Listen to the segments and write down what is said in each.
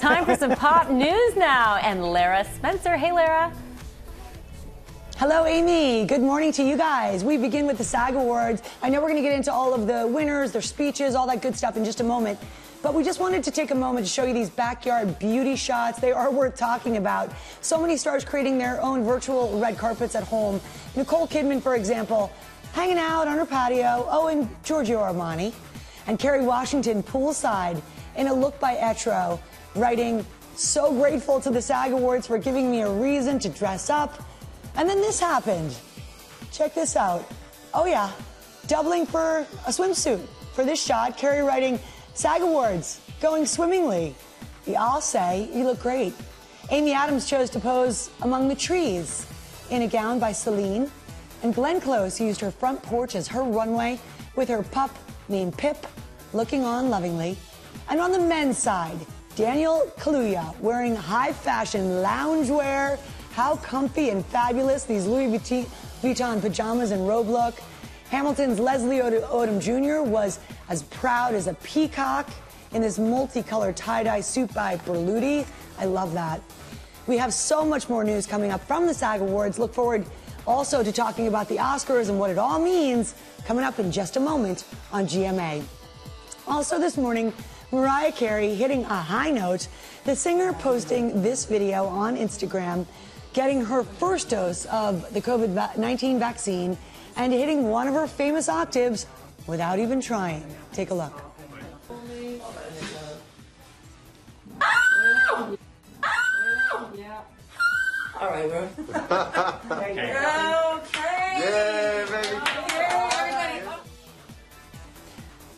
Time for some pop news now, and Lara Spencer. Hey, Lara. Hello, Amy. Good morning to you guys. We begin with the SAG Awards. I know we're going to get into all of the winners, their speeches, all that good stuff in just a moment. But we just wanted to take a moment to show you these backyard beauty shots. They are worth talking about. So many stars creating their own virtual red carpets at home. Nicole Kidman, for example, hanging out on her patio. Oh, and Giorgio Armani. And Kerry Washington poolside in a look by Etro, writing, "So grateful to the SAG Awards for giving me a reason to dress up." And then this happened. Check this out. Oh yeah, doubling for a swimsuit. For this shot, Kerry writing, "SAG Awards, going swimmingly. I'll say, you look great." Amy Adams chose to pose among the trees in a gown by Celine. And Glenn Close used her front porch as her runway with her pup named Pip, looking on lovingly. And on the men's side, Daniel Kaluuya wearing high fashion loungewear. How comfy and fabulous these Louis Vuitton pajamas and robe look. Hamilton's Leslie Odom Jr. was as proud as a peacock in this multicolored tie-dye suit by Berluti. I love that. We have so much more news coming up from the SAG Awards. Look forward also to talking about the Oscars and what it all means coming up in just a moment on GMA. Also this morning, Mariah Carey hitting a high note, the singer posting this video on Instagram, getting her first dose of the COVID-19 vaccine and hitting one of her famous octaves without even trying. Take a look. Oh! Oh! Yeah. All right, bro. Okay. Yeah, baby.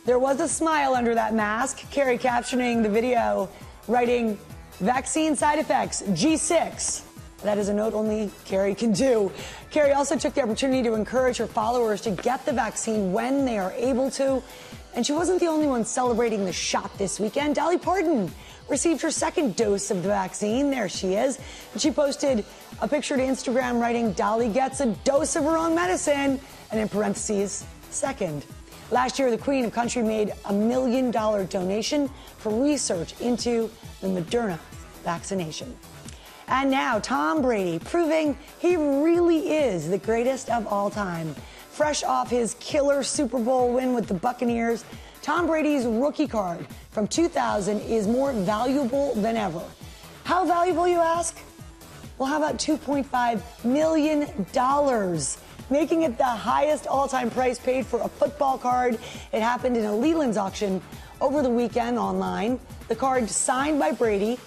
There was a smile under that mask, Carey captioning the video, writing, "Vaccine side effects, G6. That is a note only Carey can do. Carey also took the opportunity to encourage her followers to get the vaccine when they are able to. And she wasn't the only one celebrating the shot this weekend. Dolly Parton received her second dose of the vaccine. There she is. And she posted a picture to Instagram writing, "Dolly gets a dose of her own medicine," and in parentheses, second. Last year, the Queen of Country made a $1 million donation for research into the Moderna vaccination. And now, Tom Brady proving he really is the greatest of all time. Fresh off his killer Super Bowl win with the Buccaneers, Tom Brady's rookie card from 2000 is more valuable than ever. How valuable, you ask? Well, how about $2.5 million? Making it the highest all-time price paid for a football card. It happened in a Leland's auction over the weekend online. The card, signed by Brady,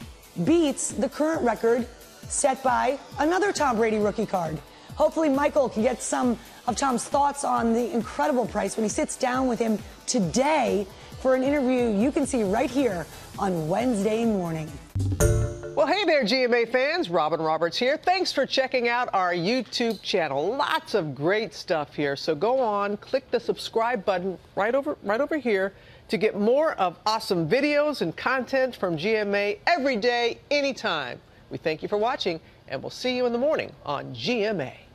beats the current record set by another Tom Brady rookie card. Hopefully Michael can get some of Tom's thoughts on the incredible price when he sits down with him today for an interview you can see right here on Wednesday morning. Well, hey there, GMA fans. Robin Roberts here. Thanks for checking out our YouTube channel. Lots of great stuff here. So go on, click the subscribe button right over here to get more of awesome videos and content from GMA every day, anytime. We thank you for watching, and we'll see you in the morning on GMA.